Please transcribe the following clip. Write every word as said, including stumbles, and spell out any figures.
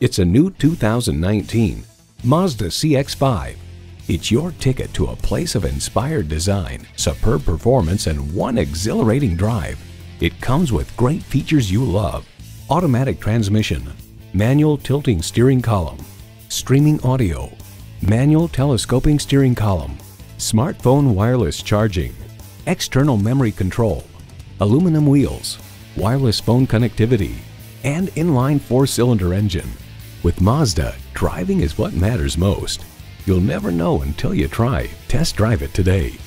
It's a new two thousand nineteen Mazda C X five. It's your ticket to a place of inspired design, superb performance, and one exhilarating drive. It comes with great features you love: automatic transmission, manual tilting steering column, streaming audio, manual telescoping steering column, smartphone wireless charging, external memory control, aluminum wheels, wireless phone connectivity, and inline four-cylinder engine. With Mazda, driving is what matters most. You'll never know until you try. Test drive it today.